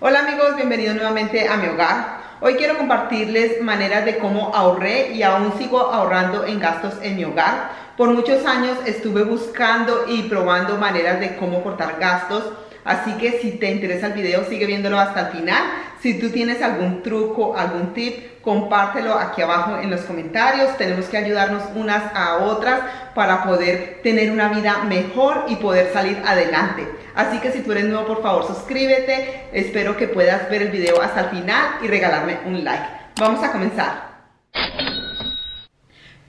Hola amigos, bienvenidos nuevamente a mi hogar. Hoy quiero compartirles maneras de cómo ahorré y aún sigo ahorrando en gastos en mi hogar. Por muchos años estuve buscando y probando maneras de cómo cortar gastos, así que si te interesa el video sigue viéndolo hasta el final. Si tú tienes algún truco, algún tip, compártelo aquí abajo en los comentarios. Tenemos que ayudarnos unas a otras para poder tener una vida mejor y poder salir adelante. Así que si tú eres nuevo, por favor suscríbete. Espero que puedas ver el video hasta el final y regalarme un like. Vamos a comenzar.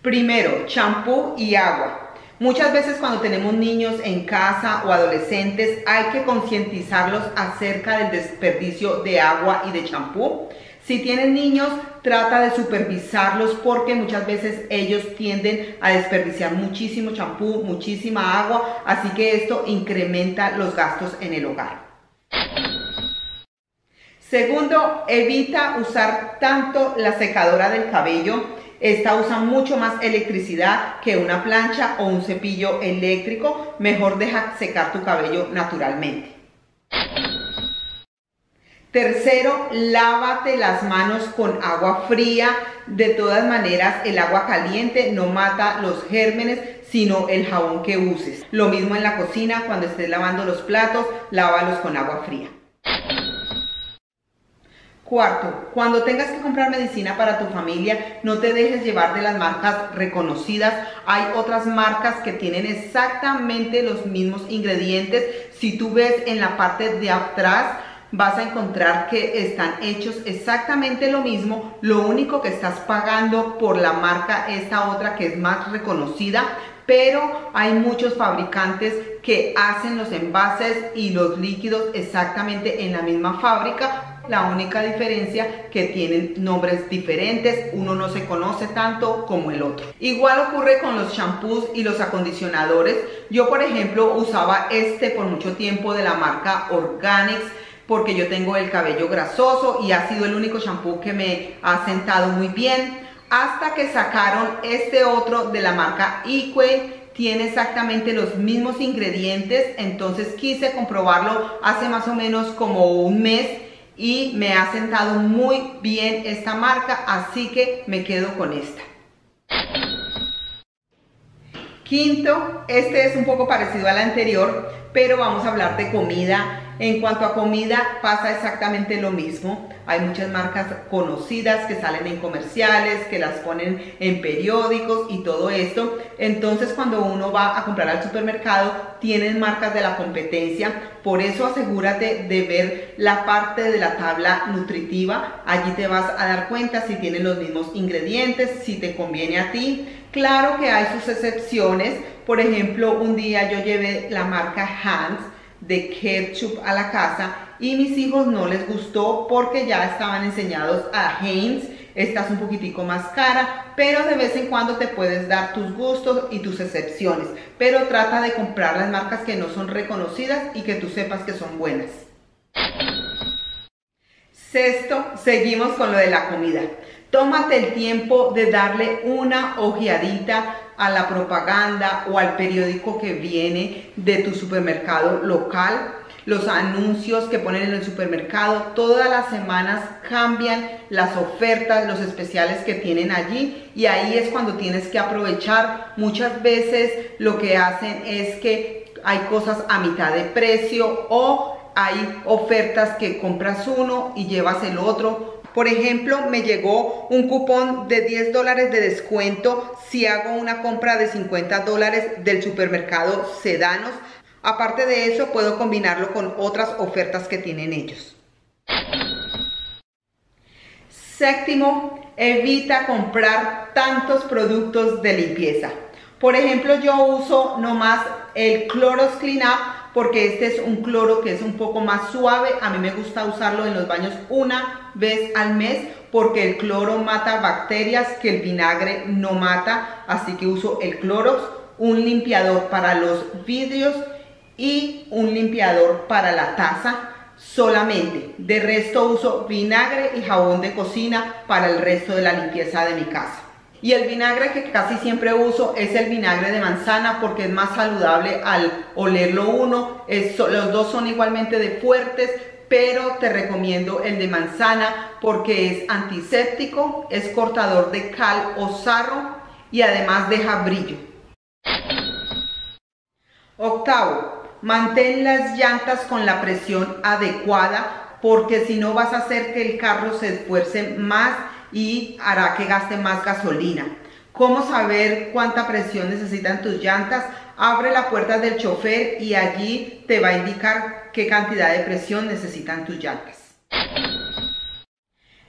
Primero, champú y agua. Muchas veces cuando tenemos niños en casa o adolescentes hay que concientizarlos acerca del desperdicio de agua y de champú. Si tienen niños, trata de supervisarlos porque muchas veces ellos tienden a desperdiciar muchísimo champú, muchísima agua, así que esto incrementa los gastos en el hogar. Segundo, evita usar tanto la secadora del cabello. Esta usa mucho más electricidad que una plancha o un cepillo eléctrico. Mejor deja secar tu cabello naturalmente. Tercero, lávate las manos con agua fría. De todas maneras, el agua caliente no mata los gérmenes, sino el jabón que uses. Lo mismo en la cocina, cuando estés lavando los platos, lávalos con agua fría. Cuarto, cuando tengas que comprar medicina para tu familia, no te dejes llevar de las marcas reconocidas. Hay otras marcas que tienen exactamente los mismos ingredientes. Si tú ves en la parte de atrás, vas a encontrar que están hechos exactamente lo mismo. Lo único que estás pagando por la marca, esta otra que es más reconocida, pero hay muchos fabricantes que hacen los envases y los líquidos exactamente en la misma fábrica. La única diferencia que tienen nombres diferentes, uno no se conoce tanto como el otro. Igual ocurre con los champús y los acondicionadores. Yo, por ejemplo, usaba este por mucho tiempo de la marca Organics porque yo tengo el cabello grasoso y ha sido el único champú que me ha sentado muy bien, hasta que sacaron este otro de la marca Equate. Tiene exactamente los mismos ingredientes, entonces quise comprobarlo hace más o menos como un mes y me ha sentado muy bien esta marca, así que me quedo con esta. Quinto, este es un poco parecido al anterior, pero vamos a hablar de comida. En cuanto a comida pasa exactamente lo mismo. Hay muchas marcas conocidas que salen en comerciales, que las ponen en periódicos y todo esto. Entonces cuando uno va a comprar al supermercado, tienen marcas de la competencia. Por eso asegúrate de ver la parte de la tabla nutritiva. Allí te vas a dar cuenta si tienen los mismos ingredientes, si te conviene a ti. Claro que hay sus excepciones. Por ejemplo, un día yo llevé la marca Hans de ketchup a la casa y mis hijos no les gustó porque ya estaban enseñados a Heinz. Esta es un poquitico más cara, pero de vez en cuando te puedes dar tus gustos y tus excepciones, pero trata de comprar las marcas que no son reconocidas y que tú sepas que son buenas. Sexto, seguimos con lo de la comida. Tómate el tiempo de darle una ojeadita a la propaganda o al periódico que viene de tu supermercado local. Los anuncios que ponen en el supermercado todas las semanas cambian las ofertas, los especiales que tienen allí, y ahí es cuando tienes que aprovechar. Muchas veces lo que hacen es que hay cosas a mitad de precio o hay ofertas que compras uno y llevas el otro. Por ejemplo, me llegó un cupón de $10 de descuento si hago una compra de $50 del supermercado Sedanos. Aparte de eso, puedo combinarlo con otras ofertas que tienen ellos. Séptimo, evita comprar tantos productos de limpieza. Por ejemplo, yo uso nomás el Clorox Clean Up, porque este es un cloro que es un poco más suave. A mí me gusta usarlo en los baños una vez al mes porque el cloro mata bacterias que el vinagre no mata, así que uso el Clorox, un limpiador para los vidrios y un limpiador para la taza solamente. De resto uso vinagre y jabón de cocina para el resto de la limpieza de mi casa. Y el vinagre que casi siempre uso es el vinagre de manzana porque es más saludable al olerlo uno. Los dos son igualmente de fuertes, pero te recomiendo el de manzana porque es antiséptico, es cortador de cal o sarro y además deja brillo. Octavo, mantén las llantas con la presión adecuada porque si no vas a hacer que el carro se esfuerce más y hará que gaste más gasolina. ¿Cómo saber cuánta presión necesitan tus llantas? Abre la puerta del chofer y allí te va a indicar qué cantidad de presión necesitan tus llantas.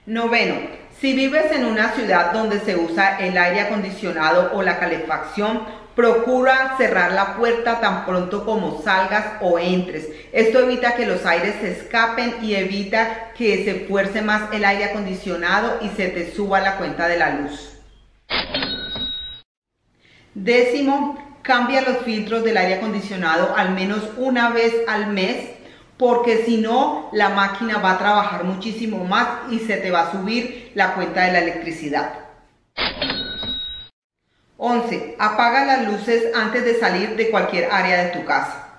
Noveno, si vives en una ciudad donde se usa el aire acondicionado o la calefacción, procura cerrar la puerta tan pronto como salgas o entres. Esto evita que los aires se escapen y evita que se fuerce más el aire acondicionado y se te suba la cuenta de la luz. Décimo, cambia los filtros del aire acondicionado al menos una vez al mes porque si no la máquina va a trabajar muchísimo más y se te va a subir la cuenta de la electricidad. 11. Apaga las luces antes de salir de cualquier área de tu casa.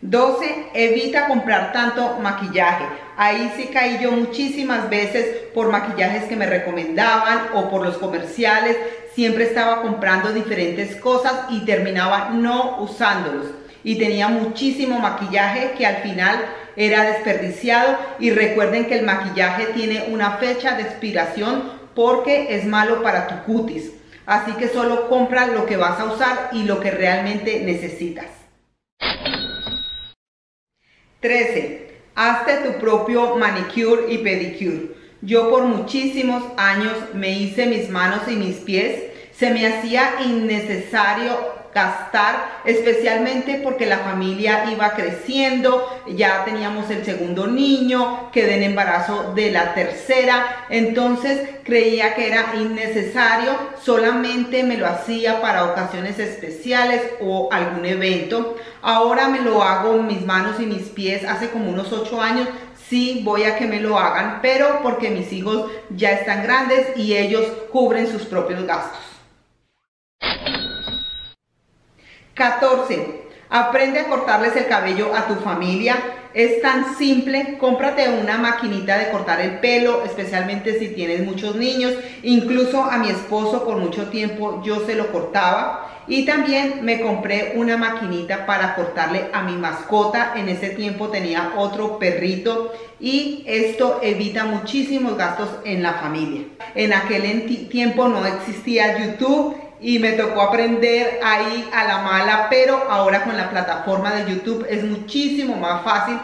12. Evita comprar tanto maquillaje. Ahí sí caí yo muchísimas veces por maquillajes que me recomendaban o por los comerciales. Siempre estaba comprando diferentes cosas y terminaba no usándolos. Y tenía muchísimo maquillaje que al final era desperdiciado. Y recuerden que el maquillaje tiene una fecha de expiración porque es malo para tu cutis. Así que solo compra lo que vas a usar y lo que realmente necesitas. 13. Hazte tu propio manicure y pedicure. Yo por muchísimos años me hice mis manos y mis pies. Se me hacía innecesario gastar, especialmente porque la familia iba creciendo, ya teníamos el segundo niño, quedé en embarazo de la tercera, entonces creía que era innecesario, solamente me lo hacía para ocasiones especiales o algún evento. Ahora me lo hago mis manos y mis pies, hace como unos 8 años, sí voy a que me lo hagan, pero porque mis hijos ya están grandes y ellos cubren sus propios gastos. 14. Aprende a cortarles el cabello a tu familia. Es tan simple, cómprate una maquinita de cortar el pelo, especialmente si tienes muchos niños. Incluso a mi esposo por mucho tiempo yo se lo cortaba. Y también me compré una maquinita para cortarle a mi mascota. En ese tiempo tenía otro perrito y esto evita muchísimos gastos en la familia. En aquel tiempo no existía YouTube. Y me tocó aprender ahí a la mala, pero ahora con la plataforma de YouTube es muchísimo más fácil.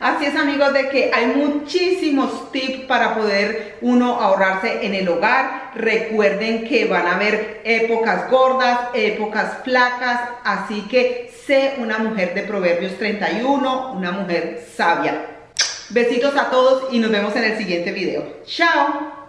Así es, amigos, de que hay muchísimos tips para poder uno ahorrarse en el hogar. Recuerden que van a haber épocas gordas, épocas flacas, así que sé una mujer de Proverbios 31, una mujer sabia. Besitos a todos y nos vemos en el siguiente video. ¡Chao!